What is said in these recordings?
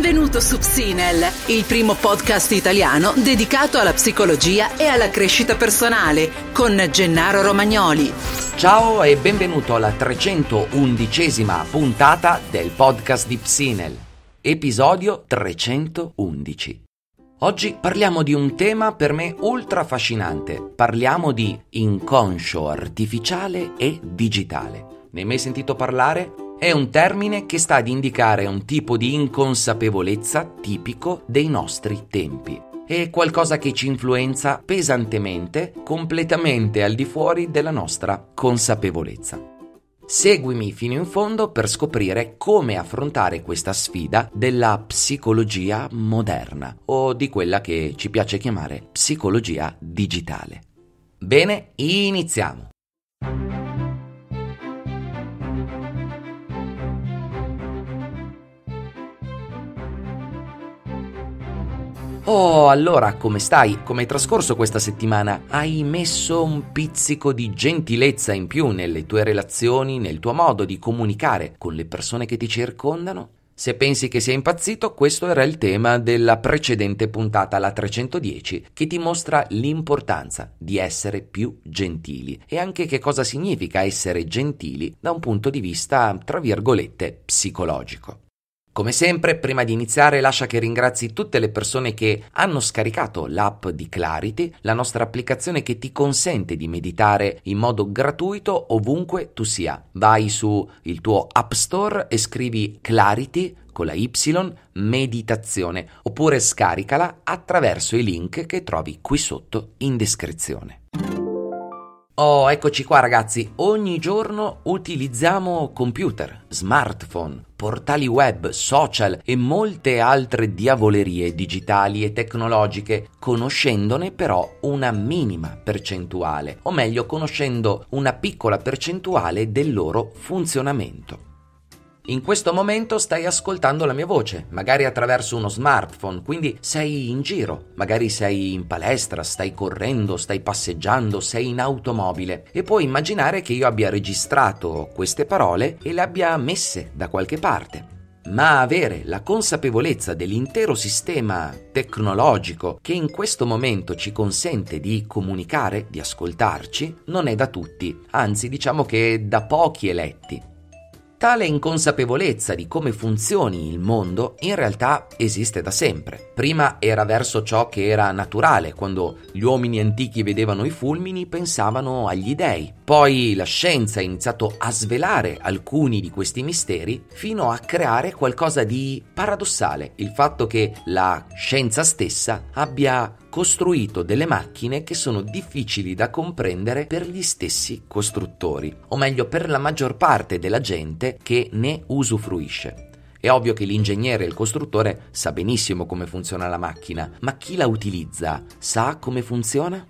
Benvenuto su Psinel, il primo podcast italiano dedicato alla psicologia e alla crescita personale, con Gennaro Romagnoli. Ciao e benvenuto alla 311esima puntata del podcast di Psinel, episodio 311. Oggi parliamo di un tema per me ultra affascinante, parliamo di inconscio artificiale e digitale. Ne hai mai sentito parlare? È un termine che sta ad indicare un tipo di inconsapevolezza tipico dei nostri tempi. È qualcosa che ci influenza pesantemente, completamente al di fuori della nostra consapevolezza. Seguimi fino in fondo per scoprire come affrontare questa sfida della psicologia moderna, o di quella che ci piace chiamare psicologia digitale. Bene, iniziamo! Oh, allora, come stai? Come hai trascorso questa settimana? Hai messo un pizzico di gentilezza in più nelle tue relazioni, nel tuo modo di comunicare con le persone che ti circondano? Se pensi che sia impazzito, questo era il tema della precedente puntata, la 310, che ti mostra l'importanza di essere più gentili e anche che cosa significa essere gentili da un punto di vista, tra virgolette, psicologico. Come sempre, prima di iniziare lascia che ringrazi tutte le persone che hanno scaricato l'app di Clarity, la nostra applicazione che ti consente di meditare in modo gratuito ovunque tu sia. Vai su il tuo App Store e scrivi Clarity con la Y, meditazione, oppure scaricala attraverso i link che trovi qui sotto in descrizione. Oh, eccoci qua ragazzi, ogni giorno utilizziamo computer, smartphone, portali web, social e molte altre diavolerie digitali e tecnologiche, conoscendone però una minima percentuale, o meglio conoscendo una piccola percentuale del loro funzionamento. In questo momento stai ascoltando la mia voce, magari attraverso uno smartphone, quindi sei in giro, magari sei in palestra, stai correndo, stai passeggiando, sei in automobile e puoi immaginare che io abbia registrato queste parole e le abbia messe da qualche parte. Ma avere la consapevolezza dell'intero sistema tecnologico che in questo momento ci consente di comunicare, di ascoltarci, non è da tutti, anzi diciamo che da pochi eletti. Tale inconsapevolezza di come funzioni il mondo in realtà esiste da sempre. Prima era verso ciò che era naturale, quando gli uomini antichi vedevano i fulmini pensavano agli dei. Poi la scienza ha iniziato a svelare alcuni di questi misteri fino a creare qualcosa di paradossale, il fatto che la scienza stessa abbia costruito delle macchine che sono difficili da comprendere per gli stessi costruttori, o meglio per la maggior parte della gente che ne usufruisce. È ovvio che l'ingegnere e il costruttore sa benissimo come funziona la macchina, ma chi la utilizza sa come funziona?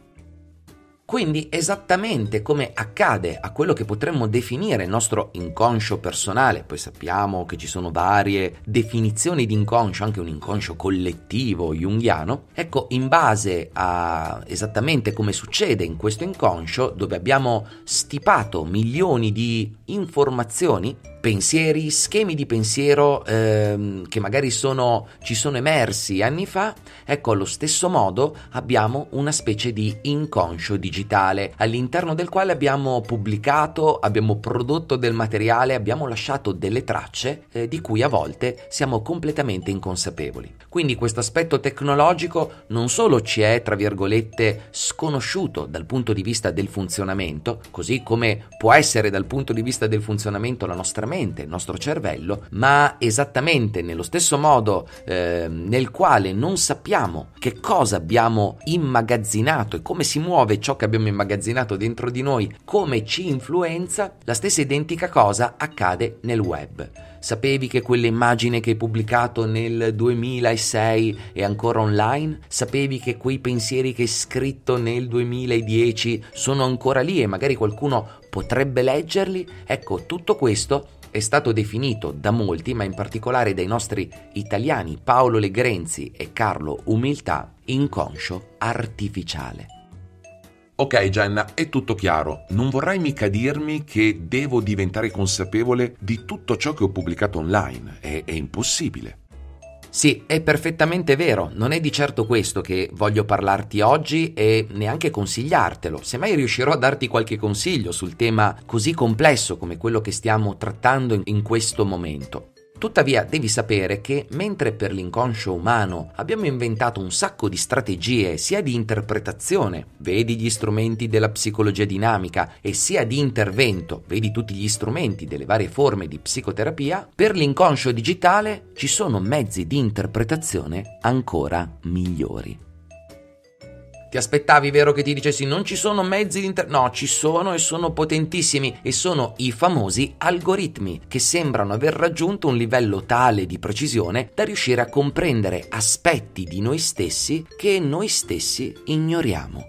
Quindi esattamente come accade a quello che potremmo definire il nostro inconscio personale, poi sappiamo che ci sono varie definizioni di inconscio, anche un inconscio collettivo junghiano, ecco, in base a esattamente come succede in questo inconscio, dove abbiamo stipato milioni di informazioni, pensieri, schemi di pensiero che magari ci sono emersi anni fa, ecco allo stesso modo abbiamo una specie di inconscio digitale all'interno del quale abbiamo pubblicato, abbiamo prodotto del materiale, abbiamo lasciato delle tracce di cui a volte siamo completamente inconsapevoli. Quindi questo aspetto tecnologico non solo ci è, tra virgolette, sconosciuto dal punto di vista del funzionamento, così come può essere dal punto di vista del funzionamento la nostra mente, il nostro cervello, ma esattamente nello stesso modo nel quale non sappiamo che cosa abbiamo immagazzinato e come si muove ciò che abbiamo immagazzinato dentro di noi, come ci influenza, la stessa identica cosa accade nel web. Sapevi che quell'immagine che hai pubblicato nel 2006 è ancora online? Sapevi che quei pensieri che hai scritto nel 2010 sono ancora lì e magari qualcuno potrebbe leggerli? Ecco, tutto questo è stato definito da molti, ma in particolare dai nostri italiani Paolo Legrenzi e Carlo Umiltà, inconscio artificiale. Ok Gianna, è tutto chiaro. Non vorrai mica dirmi che devo diventare consapevole di tutto ciò che ho pubblicato online. È impossibile. Sì, è perfettamente vero, non è di certo questo che voglio parlarti oggi e neanche consigliartelo, semmai riuscirò a darti qualche consiglio sul tema così complesso come quello che stiamo trattando in questo momento. Tuttavia devi sapere che mentre per l'inconscio umano abbiamo inventato un sacco di strategie sia di interpretazione, vedi gli strumenti della psicologia dinamica, e sia di intervento, vedi tutti gli strumenti delle varie forme di psicoterapia, per l'inconscio digitale ci sono mezzi di interpretazione ancora migliori. Ti aspettavi, vero, che ti dicessi non ci sono mezzi di No, ci sono e sono potentissimi, e sono i famosi algoritmi che sembrano aver raggiunto un livello tale di precisione da riuscire a comprendere aspetti di noi stessi che noi stessi ignoriamo.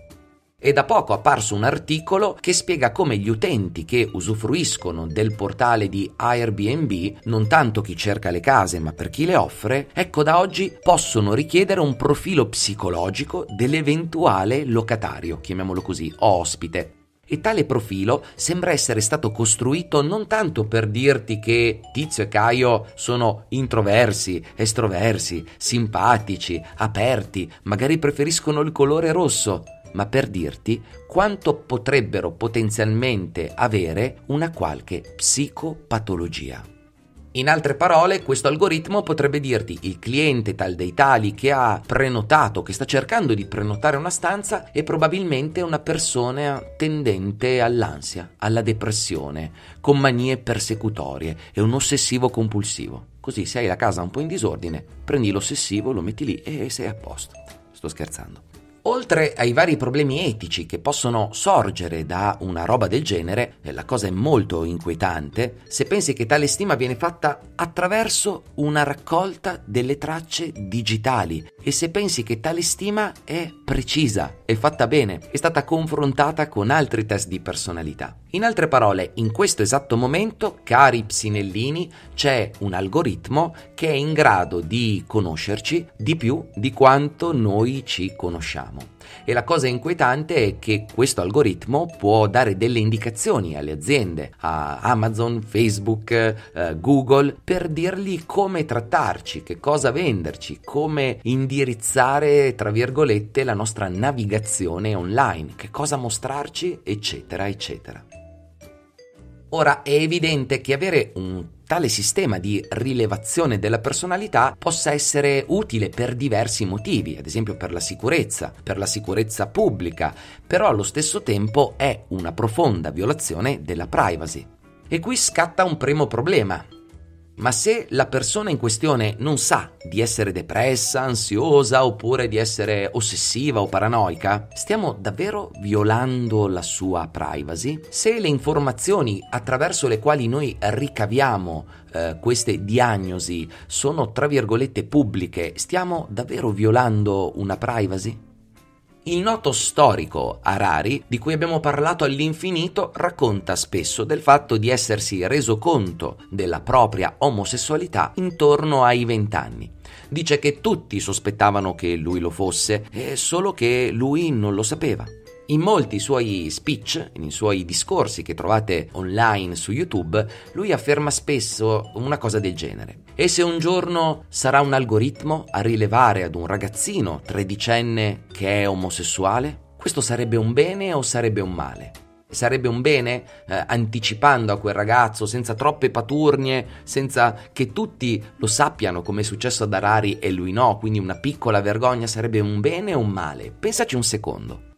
È da poco apparso un articolo che spiega come gli utenti che usufruiscono del portale di Airbnb, non tanto chi cerca le case ma per chi le offre, ecco da oggi possono richiedere un profilo psicologico dell'eventuale locatario, chiamiamolo così, o ospite. E tale profilo sembra essere stato costruito non tanto per dirti che Tizio e Caio sono introversi, estroversi, simpatici, aperti, magari preferiscono il colore rosso, ma per dirti quanto potrebbero potenzialmente avere una qualche psicopatologia. In altre parole, questo algoritmo potrebbe dirti: il cliente tal dei tali che ha prenotato, che sta cercando di prenotare una stanza, è probabilmente una persona tendente all'ansia, alla depressione, con manie persecutorie, è un ossessivo compulsivo. Così, se hai la casa un po' in disordine, prendi l'ossessivo, lo metti lì e sei a posto. Sto scherzando. Oltre ai vari problemi etici che possono sorgere da una roba del genere, la cosa è molto inquietante se pensi che tale stima viene fatta attraverso una raccolta delle tracce digitali, e se pensi che tale stima è precisa, è fatta bene, è stata confrontata con altri test di personalità. In altre parole, in questo esatto momento, cari Psinellini, c'è un algoritmo che è in grado di conoscerci di più di quanto noi ci conosciamo. E la cosa inquietante è che questo algoritmo può dare delle indicazioni alle aziende, a Amazon, Facebook, Google, per dirgli come trattarci, che cosa venderci, come indirizzare, tra virgolette, la nostra navigazione online, che cosa mostrarci, eccetera, eccetera. Ora, è evidente che avere un tale sistema di rilevazione della personalità possa essere utile per diversi motivi, ad esempio per la sicurezza pubblica, però allo stesso tempo è una profonda violazione della privacy. E qui scatta un primo problema. Ma se la persona in questione non sa di essere depressa, ansiosa oppure di essere ossessiva o paranoica, stiamo davvero violando la sua privacy? Se le informazioni attraverso le quali noi ricaviamo queste diagnosi sono, tra virgolette, pubbliche, stiamo davvero violando una privacy? Il noto storico Harari, di cui abbiamo parlato all'infinito, racconta spesso del fatto di essersi reso conto della propria omosessualità intorno ai 20 anni. Dice che tutti sospettavano che lui lo fosse, solo che lui non lo sapeva. In molti suoi speech, nei suoi discorsi che trovate online su YouTube, lui afferma spesso una cosa del genere. E se un giorno sarà un algoritmo a rilevare ad un ragazzino 13enne che è omosessuale, questo sarebbe un bene o sarebbe un male? Sarebbe un bene anticipando a quel ragazzo, senza troppe paturnie, senza che tutti lo sappiano, come è successo ad Harari e lui no, quindi una piccola vergogna, sarebbe un bene o un male? Pensaci un secondo.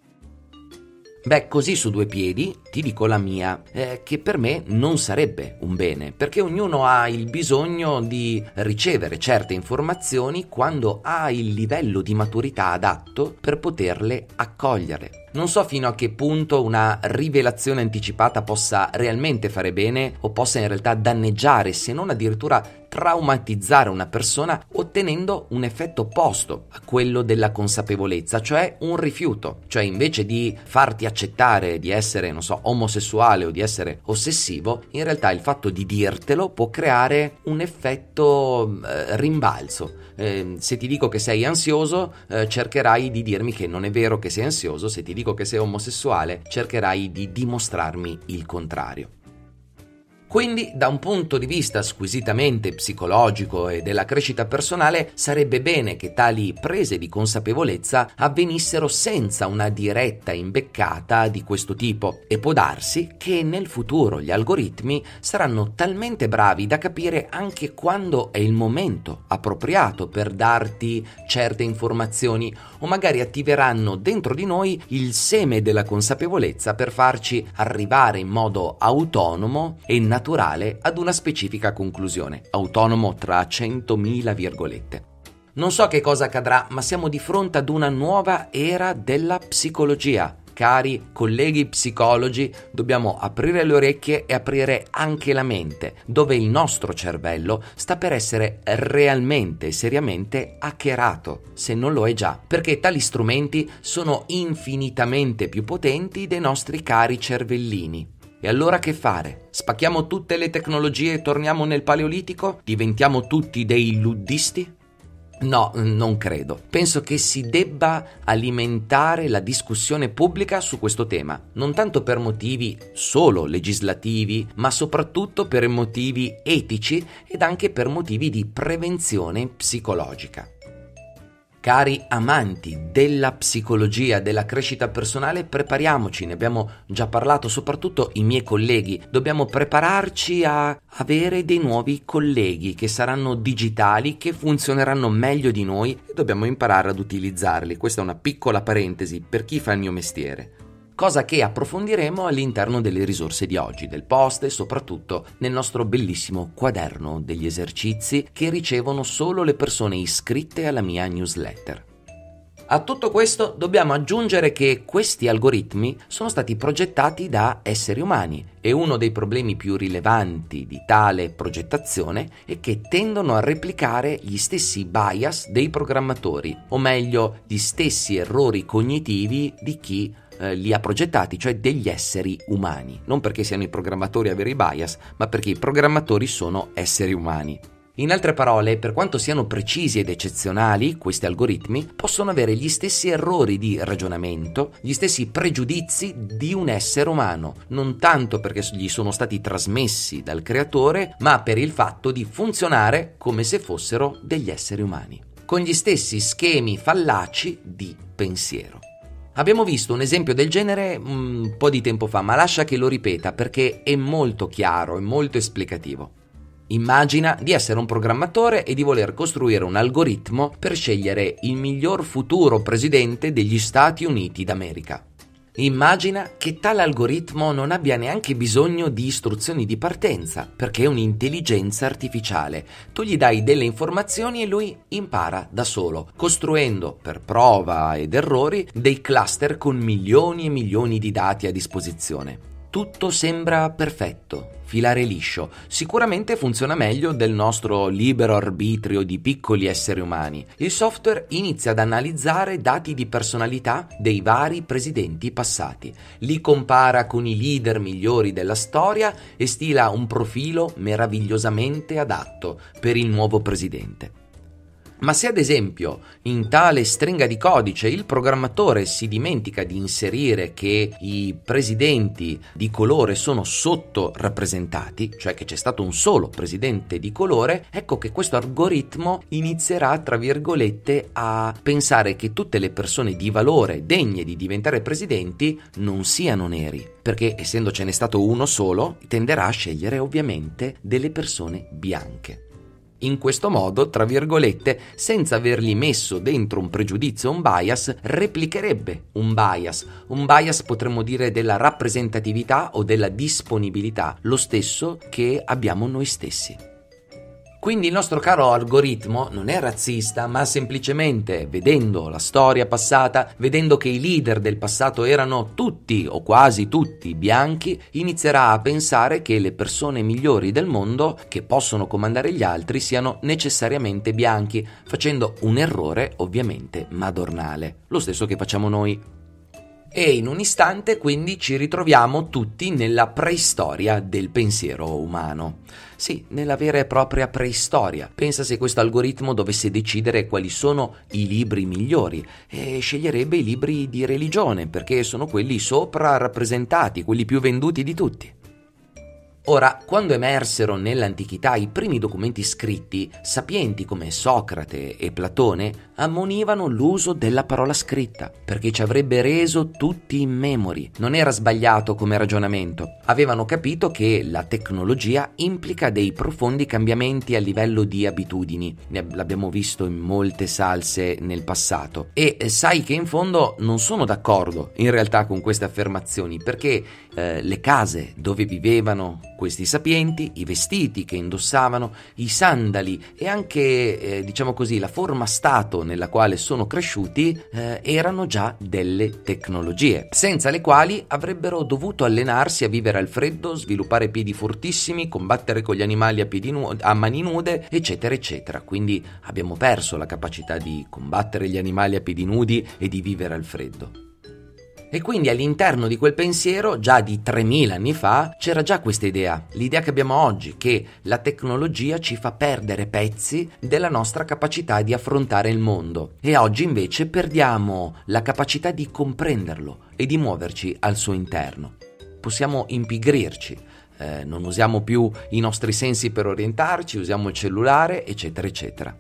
Beh, così su due piedi ti dico la mia, che per me non sarebbe un bene, perché ognuno ha il bisogno di ricevere certe informazioni quando ha il livello di maturità adatto per poterle accogliere. Non so fino a che punto una rivelazione anticipata possa realmente fare bene o possa in realtà danneggiare, se non addirittura traumatizzare una persona, ottenendo un effetto opposto a quello della consapevolezza, cioè un rifiuto. Cioè, invece di farti accettare di essere, non so, omosessuale o di essere ossessivo, in realtà il fatto di dirtelo può creare un effetto rimbalzo. Se ti dico che sei ansioso, cercherai di dirmi che non è vero che sei ansioso. Se ti dico che sei omosessuale, cercherai di dimostrarmi il contrario. Quindi, da un punto di vista squisitamente psicologico e della crescita personale, sarebbe bene che tali prese di consapevolezza avvenissero senza una diretta imbeccata di questo tipo, e può darsi che nel futuro gli algoritmi saranno talmente bravi da capire anche quando è il momento appropriato per darti certe informazioni, o magari attiveranno dentro di noi il seme della consapevolezza per farci arrivare in modo autonomo e naturale ad una specifica conclusione, autonomo tra 100.000 virgolette. Non so che cosa accadrà, ma siamo di fronte ad una nuova era della psicologia. Cari colleghi psicologi, dobbiamo aprire le orecchie e aprire anche la mente, dove il nostro cervello sta per essere realmente e seriamente hackerato, se non lo è già, perché tali strumenti sono infinitamente più potenti dei nostri cari cervellini. E allora che fare? Spacchiamo tutte le tecnologie e torniamo nel Paleolitico? Diventiamo tutti dei luddisti? No, non credo. Penso che si debba alimentare la discussione pubblica su questo tema, non tanto per motivi solo legislativi, ma soprattutto per motivi etici ed anche per motivi di prevenzione psicologica. Cari amanti della psicologia, della crescita personale, prepariamoci, ne abbiamo già parlato, soprattutto i miei colleghi. Dobbiamo prepararci a avere dei nuovi colleghi che saranno digitali, che funzioneranno meglio di noi e dobbiamo imparare ad utilizzarli. Questa è una piccola parentesi per chi fa il mio mestiere. Cosa che approfondiremo all'interno delle risorse di oggi, del post e soprattutto nel nostro bellissimo quaderno degli esercizi che ricevono solo le persone iscritte alla mia newsletter. A tutto questo dobbiamo aggiungere che questi algoritmi sono stati progettati da esseri umani e uno dei problemi più rilevanti di tale progettazione è che tendono a replicare gli stessi bias dei programmatori, o meglio gli stessi errori cognitivi di chi li ha progettati, cioè degli esseri umani. Non perché siano i programmatori a avere i bias, ma perché i programmatori sono esseri umani. In altre parole, per quanto siano precisi ed eccezionali, questi algoritmi possono avere gli stessi errori di ragionamento, gli stessi pregiudizi di un essere umano, non tanto perché gli sono stati trasmessi dal creatore, ma per il fatto di funzionare come se fossero degli esseri umani, con gli stessi schemi fallaci di pensiero. Abbiamo visto un esempio del genere un po' di tempo fa, ma lascia che lo ripeta perché è molto chiaro e molto esplicativo. Immagina di essere un programmatore e di voler costruire un algoritmo per scegliere il miglior futuro presidente degli Stati Uniti d'America. Immagina che tale algoritmo non abbia neanche bisogno di istruzioni di partenza, perché è un'intelligenza artificiale. Tu gli dai delle informazioni e lui impara da solo, costruendo per prova ed errori dei cluster con milioni e milioni di dati a disposizione. Tutto sembra perfetto, filare liscio, sicuramente funziona meglio del nostro libero arbitrio di piccoli esseri umani. Il software inizia ad analizzare dati di personalità dei vari presidenti passati, li compara con i leader migliori della storia e stila un profilo meravigliosamente adatto per il nuovo presidente. Ma se ad esempio in tale stringa di codice il programmatore si dimentica di inserire che i presidenti di colore sono sottorappresentati, cioè che c'è stato un solo presidente di colore, ecco che questo algoritmo inizierà, tra virgolette, a pensare che tutte le persone di valore degne di diventare presidenti non siano neri, perché essendocene stato uno solo tenderà a scegliere ovviamente delle persone bianche. In questo modo, tra virgolette, senza avergli messo dentro un pregiudizio o un bias, replicherebbe un bias. Un bias potremmo dire della rappresentatività o della disponibilità, lo stesso che abbiamo noi stessi. Quindi il nostro caro algoritmo non è razzista, ma semplicemente, vedendo la storia passata, vedendo che i leader del passato erano tutti o quasi tutti bianchi, inizierà a pensare che le persone migliori del mondo che possono comandare gli altri siano necessariamente bianchi, facendo un errore ovviamente madornale, lo stesso che facciamo noi. E in un istante quindi ci ritroviamo tutti nella preistoria del pensiero umano. Sì, nella vera e propria preistoria. Pensa se questo algoritmo dovesse decidere quali sono i libri migliori e sceglierebbe i libri di religione perché sono quelli sopra rappresentati, quelli più venduti di tutti. Ora, quando emersero nell'antichità i primi documenti scritti, sapienti come Socrate e Platone ammonivano l'uso della parola scritta, perché ci avrebbe reso tutti immemori. Non era sbagliato come ragionamento. Avevano capito che la tecnologia implica dei profondi cambiamenti a livello di abitudini. L'abbiamo visto in molte salse nel passato. E sai che in fondo non sono d'accordo in realtà con queste affermazioni, perché le case dove vivevano questi sapienti, i vestiti che indossavano, i sandali e anche, diciamo così, la forma stato nella quale sono cresciuti, erano già delle tecnologie, senza le quali avrebbero dovuto allenarsi a vivere al freddo, sviluppare piedi fortissimi, combattere con gli animali a mani nude, eccetera, eccetera. Quindi abbiamo perso la capacità di combattere gli animali a piedi nudi e di vivere al freddo. E quindi all'interno di quel pensiero, già di 3.000 anni fa, c'era già questa idea, l'idea che abbiamo oggi, che la tecnologia ci fa perdere pezzi della nostra capacità di affrontare il mondo. E oggi invece perdiamo la capacità di comprenderlo e di muoverci al suo interno. Possiamo impigrirci, non usiamo più i nostri sensi per orientarci, usiamo il cellulare, eccetera, eccetera.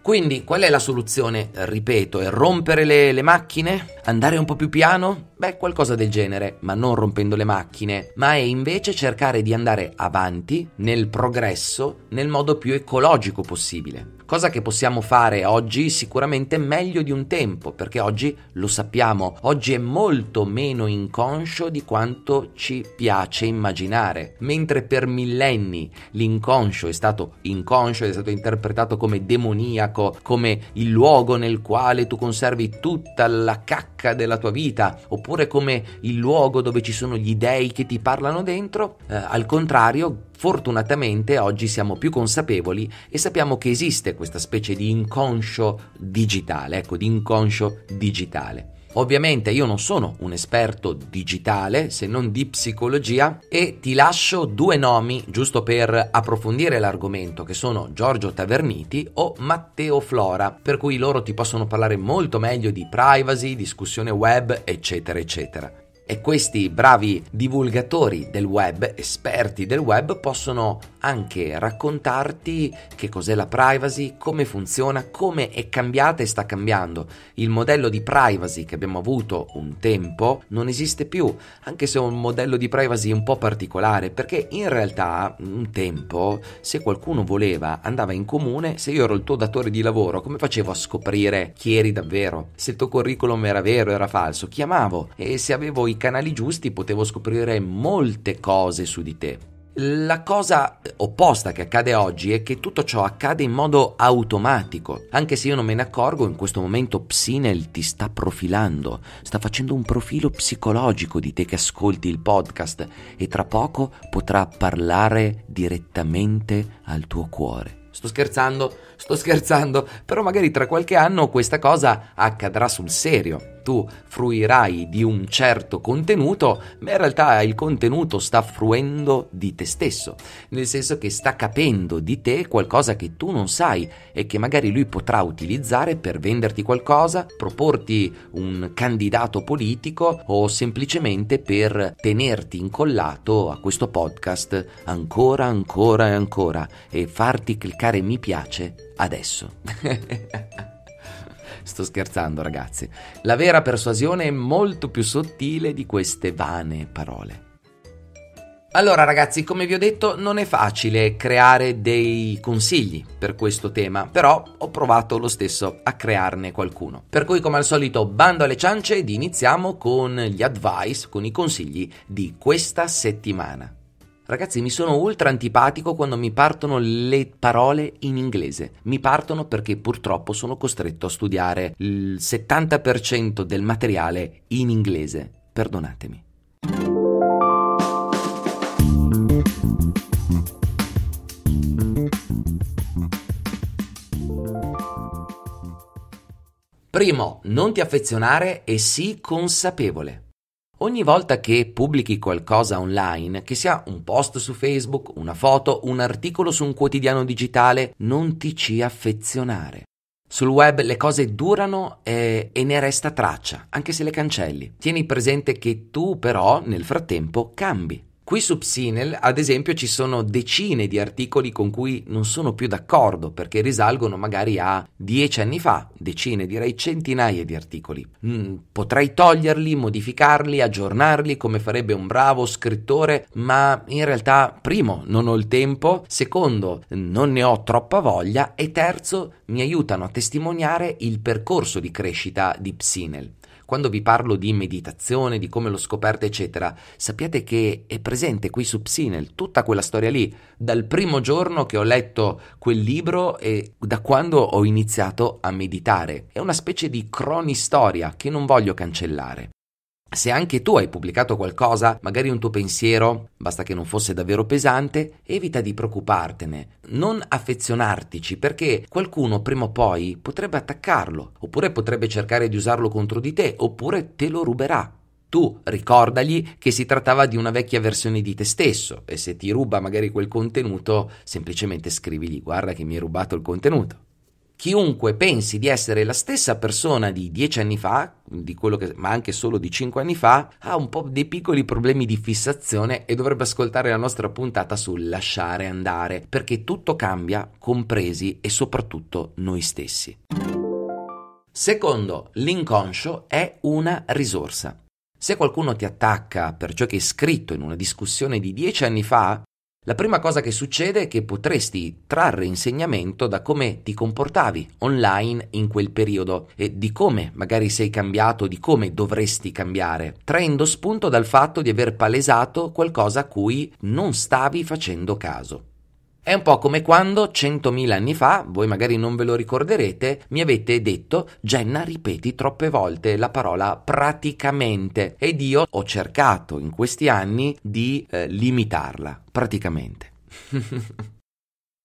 Quindi qual è la soluzione? Ripeto, è rompere le macchine? Andare un po' più piano? Beh, qualcosa del genere, ma non rompendo le macchine, ma è invece cercare di andare avanti nel progresso nel modo più ecologico possibile. Cosa che possiamo fare oggi sicuramente meglio di un tempo, perché oggi lo sappiamo, oggi è molto meno inconscio di quanto ci piace immaginare. Mentre per millenni l'inconscio è stato inconscio ed è stato interpretato come demoniaco, come il luogo nel quale tu conservi tutta la cacca della tua vita, oppure come il luogo dove ci sono gli dèi che ti parlano dentro, al contrario, fortunatamente oggi siamo più consapevoli e sappiamo che esiste questa specie di inconscio digitale, ecco, di inconscio digitale. Ovviamente io non sono un esperto digitale, se non di psicologia, e ti lascio due nomi giusto per approfondire l'argomento, che sono Giorgio Taverniti o Matteo Flora, per cui loro ti possono parlare molto meglio di privacy, discussione web, eccetera, eccetera. E questi bravi divulgatori del web, esperti del web, possono anche raccontarti che cos'è la privacy, come funziona, come è cambiata e sta cambiando. Il modello di privacy che abbiamo avuto un tempo non esiste più, anche se è un modello di privacy un po' particolare, perché in realtà un tempo, se qualcuno voleva, andava in comune, se io ero il tuo datore di lavoro, come facevo a scoprire chi eri davvero? Se il tuo curriculum era vero o era falso? Chiamavo, e se avevo i canali giusti potevo scoprire molte cose su di te. La cosa opposta che accade oggi è che tutto ciò accade in modo automatico, anche se io non me ne accorgo. In questo momento Psinel ti sta profilando, sta facendo un profilo psicologico di te che ascolti il podcast, e tra poco potrà parlare direttamente al tuo cuore. Sto scherzando, però magari tra qualche anno questa cosa accadrà sul serio. Tu fruirai di un certo contenuto, ma in realtà il contenuto sta fruendo di te stesso, nel senso che sta capendo di te qualcosa che tu non sai e che magari lui potrà utilizzare per venderti qualcosa, proporti un candidato politico o semplicemente per tenerti incollato a questo podcast ancora e farti cliccare mi piace adesso. Sto scherzando, ragazzi. La vera persuasione è molto più sottile di queste vane parole. Allora, ragazzi, come vi ho detto, non è facile creare dei consigli per questo tema, però ho provato lo stesso a crearne qualcuno. Per cui, come al solito, bando alle ciance ed iniziamo con gli advice, con i consigli di questa settimana. Ragazzi, mi sono ultra antipatico quando mi partono le parole in inglese. Mi partono perché purtroppo sono costretto a studiare il 70% del materiale in inglese. Perdonatemi. Primo, non ti affezionare e sii consapevole. Ogni volta che pubblichi qualcosa online, che sia un post su Facebook, una foto, un articolo su un quotidiano digitale, non ti ci affezionare. Sul web le cose durano e ne resta traccia, anche se le cancelli. Tieni presente che tu però nel frattempo cambi. Qui su Psinel, ad esempio, ci sono decine di articoli con cui non sono più d'accordo, perché risalgono magari a 10 anni fa, decine, direi centinaia di articoli. Potrei toglierli, modificarli, aggiornarli come farebbe un bravo scrittore, ma in realtà, primo, non ho il tempo, secondo, non ne ho troppa voglia e terzo, mi aiutano a testimoniare il percorso di crescita di Psinel. Quando vi parlo di meditazione, di come l'ho scoperta, eccetera, sappiate che è presente qui su Psinel tutta quella storia lì, dal primo giorno che ho letto quel libro e da quando ho iniziato a meditare. È una specie di cronistoria che non voglio cancellare. Se anche tu hai pubblicato qualcosa, magari un tuo pensiero, basta che non fosse davvero pesante, evita di preoccupartene, non affezionartici, perché qualcuno prima o poi potrebbe attaccarlo, oppure potrebbe cercare di usarlo contro di te, oppure te lo ruberà. Tu ricordagli che si trattava di una vecchia versione di te stesso e se ti ruba magari quel contenuto, semplicemente scrivigli: guarda che mi hai rubato il contenuto. Chiunque pensi di essere la stessa persona di 10 anni fa, ma anche solo di 5 anni fa, ha un po' dei piccoli problemi di fissazione e dovrebbe ascoltare la nostra puntata sul lasciare andare, perché tutto cambia, compresi e soprattutto noi stessi. Secondo, l'inconscio è una risorsa. Se qualcuno ti attacca per ciò che hai scritto in una discussione di 10 anni fa, la prima cosa che succede è che potresti trarre insegnamento da come ti comportavi online in quel periodo e di come magari sei cambiato, di come dovresti cambiare, traendo spunto dal fatto di aver palesato qualcosa a cui non stavi facendo caso. È un po' come quando 100.000 anni fa, voi magari non ve lo ricorderete, mi avete detto: Genna, ripeti troppe volte la parola praticamente, ed io ho cercato in questi anni di limitarla, praticamente.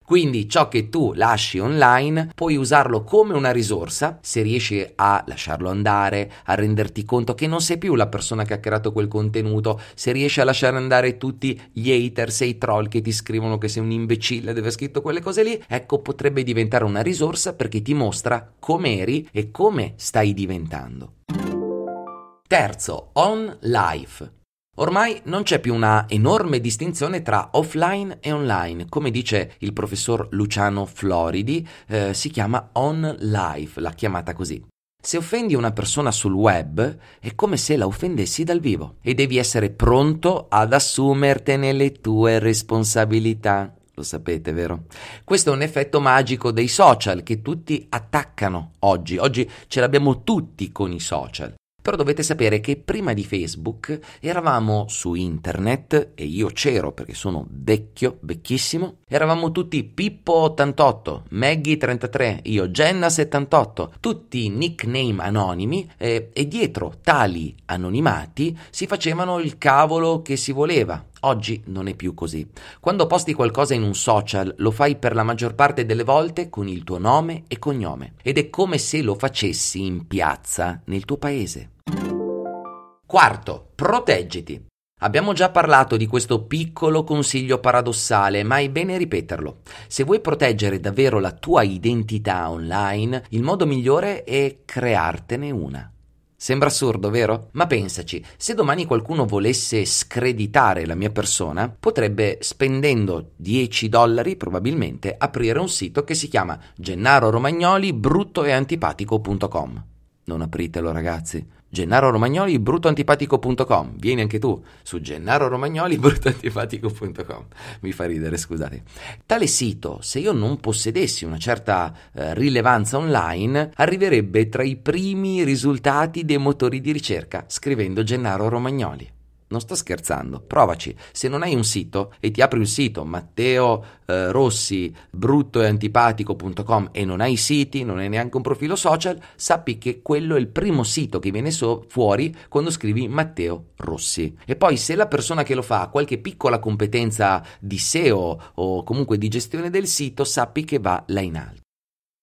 Quindi ciò che tu lasci online puoi usarlo come una risorsa se riesci a lasciarlo andare, a renderti conto che non sei più la persona che ha creato quel contenuto, se riesci a lasciare andare tutti gli haters e i troll che ti scrivono che sei un imbecille ed aver scritto quelle cose lì, ecco, potrebbe diventare una risorsa perché ti mostra come eri e come stai diventando. Terzo, on life. Ormai non c'è più una enorme distinzione tra offline e online, come dice il professor Luciano Floridi, si chiama on life, l'ha chiamata così. Se offendi una persona sul web è come se la offendessi dal vivo e devi essere pronto ad assumertene le tue responsabilità. Lo sapete, vero? Questo è un effetto magico dei social che tutti attaccano oggi. Oggi ce l'abbiamo tutti con i social. Però dovete sapere che prima di Facebook eravamo su internet, e io c'ero perché sono vecchio, vecchissimo, eravamo tutti Pippo 88, Maggie 33, io Genna 78, tutti nickname anonimi e dietro tali anonimati si facevano il cavolo che si voleva. Oggi non è più così. Quando posti qualcosa in un social lo fai per la maggior parte delle volte con il tuo nome e cognome ed è come se lo facessi in piazza nel tuo paese. Quarto, proteggiti. Abbiamo già parlato di questo piccolo consiglio paradossale, ma è bene ripeterlo. Se vuoi proteggere davvero la tua identità online, il modo migliore è creartene una. Sembra assurdo, vero? Ma pensaci, se domani qualcuno volesse screditare la mia persona, potrebbe, spendendo $10 probabilmente, aprire un sito che si chiama Gennaro Romagnoli brutto e antipatico.com. Non apritelo, ragazzi. Gennaro Romagnoli brutto antipatico.com. Vieni anche tu su Gennaro Romagnoli brutto antipatico.com. Mi fa ridere, scusate. Tale sito, se io non possedessi una certa rilevanza online, arriverebbe tra i primi risultati dei motori di ricerca scrivendo Gennaro Romagnoli. Non sto scherzando, provaci. Se non hai un sito e ti apri un sito Matteo Rossi brutto e antipatico.com e non hai siti, non hai neanche un profilo social, sappi che quello è il primo sito che viene fuori quando scrivi Matteo Rossi. E poi se la persona che lo fa ha qualche piccola competenza di SEO o comunque di gestione del sito, sappi che va là in alto.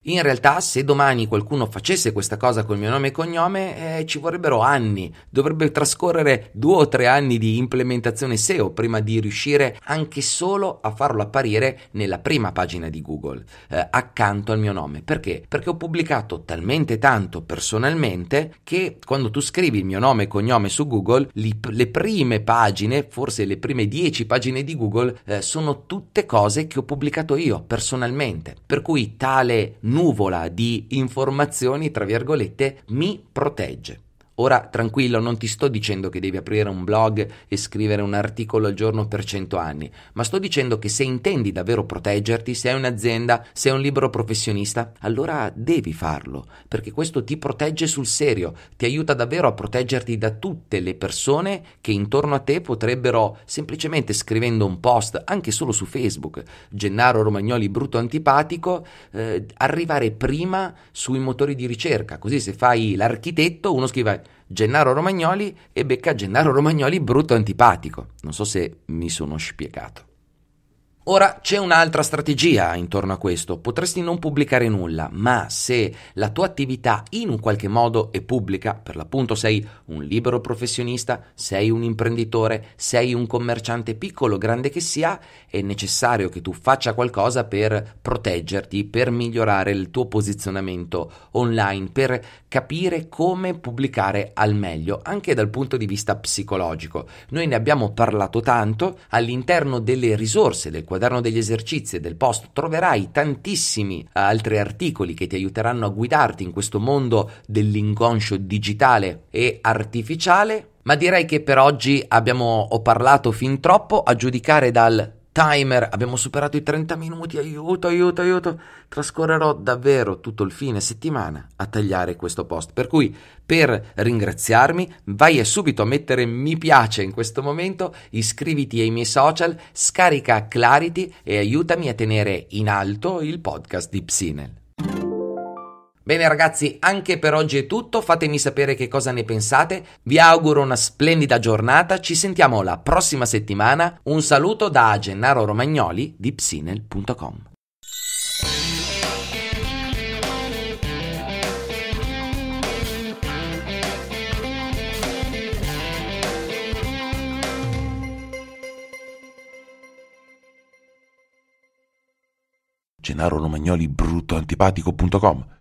In realtà, se domani qualcuno facesse questa cosa col mio nome e cognome, ci vorrebbero anni, dovrebbe trascorrere 2 o 3 anni di implementazione SEO prima di riuscire anche solo a farlo apparire nella prima pagina di Google, accanto al mio nome. Perché? Perché ho pubblicato talmente tanto personalmente che quando tu scrivi il mio nome e cognome su Google, le prime pagine, forse le prime 10 pagine di Google, sono tutte cose che ho pubblicato io personalmente, per cui tale nuvola di informazioni, tra virgolette, mi protegge. Ora, tranquillo, non ti sto dicendo che devi aprire un blog e scrivere un articolo al giorno per 100 anni, ma sto dicendo che se intendi davvero proteggerti, se hai un'azienda, se sei un libero professionista, allora devi farlo, perché questo ti protegge sul serio, ti aiuta davvero a proteggerti da tutte le persone che intorno a te potrebbero, semplicemente scrivendo un post, anche solo su Facebook, Gennaro Romagnoli brutto antipatico, arrivare prima sui motori di ricerca. Così se fai l'architetto, uno scrive Gennaro Romagnoli e becca Gennaro Romagnoli brutto antipatico. Non so se mi sono spiegato. Ora c'è un'altra strategia intorno a questo. Potresti non pubblicare nulla, ma se la tua attività in un qualche modo è pubblica, per l'appunto sei un libero professionista, sei un imprenditore, sei un commerciante piccolo o grande che sia, è necessario che tu faccia qualcosa per proteggerti, per migliorare il tuo posizionamento online, per capire come pubblicare al meglio, anche dal punto di vista psicologico. Noi ne abbiamo parlato tanto all'interno delle risorse del Quaderno degli esercizi e del post. Troverai tantissimi altri articoli che ti aiuteranno a guidarti in questo mondo dell'inconscio digitale e artificiale, ma direi che per oggi ho parlato fin troppo. A giudicare dal timer abbiamo superato i 30 minuti, aiuto, trascorrerò davvero tutto il fine settimana a tagliare questo post, per cui per ringraziarmi vai subito a mettere mi piace in questo momento, iscriviti ai miei social, scarica Clarity e aiutami a tenere in alto il podcast di Psinel. Bene ragazzi, anche per oggi è tutto, fatemi sapere che cosa ne pensate, vi auguro una splendida giornata, ci sentiamo la prossima settimana, un saluto da Gennaro Romagnoli di Psinel.com. Gennaro Romagnoli brutto antipatico.com